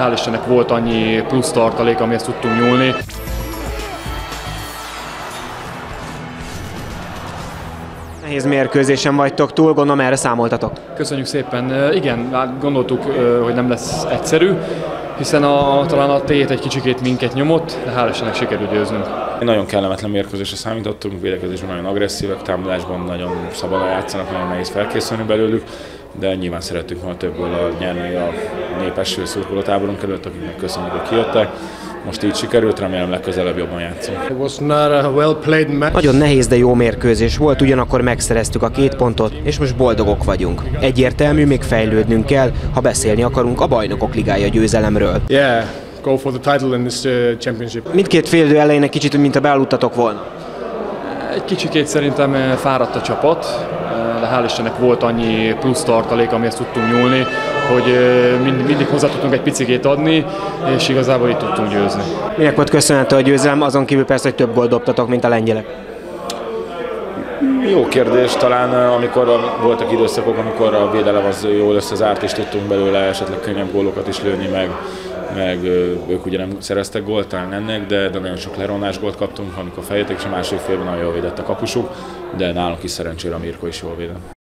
Hál' Istennek volt annyi plusz tartalék, amihez tudtunk nyúlni. Nehéz mérkőzésen vagytok túl, gondolom erre számoltatok. Köszönjük szépen. Igen, gondoltuk, hogy nem lesz egyszerű, hiszen talán a tét egy kicsikét minket nyomott, de hál' Istennek sikerült győznünk. Nagyon kellemetlen mérkőzésre számítottunk, védekezésben nagyon agresszívek, támadásban nagyon szabadon játszanak, nagyon nehéz felkészülni belőlük, de nyilván szerettük volna több góllal nyerni a népes szurkolótáborunk előtt, akiknek köszönjük, hogy kijöttek. Most így sikerült, remélem legközelebb jobban játszunk. Nagyon nehéz, de jó mérkőzés volt, ugyanakkor megszereztük a 2 pontot, és most boldogok vagyunk. Egyértelmű, még fejlődnünk kell, ha beszélni akarunk a Bajnokok Ligája győzelemről. Yeah, go for the title in this championship. Mindkét félidő elején egy kicsit, mint a bealudtatok volna. Egy kicsikét szerintem fáradt a csapat, de hál' Istennek volt annyi plusz tartalék, amihez tudtunk nyúlni, hogy mindig hozzá tudtunk egy picikét adni, és igazából itt tudtunk győzni. Minek volt köszönhető a győzelem, azon kívül persze, hogy több gólt dobtatok, mint a lengyelek? Jó kérdés, talán amikor voltak időszakok, amikor a védelem az jól összezárt, és tudtunk belőle esetleg könnyebb gólokat is lőni, meg ők ugye nem szereztek gólt, talán ennek, de nagyon sok leronás gólt kaptunk, amikor feljöttek, és a másik félben nagyon jól védett a kapusuk, de nálunk is szerencsére a Mirko is jól védett.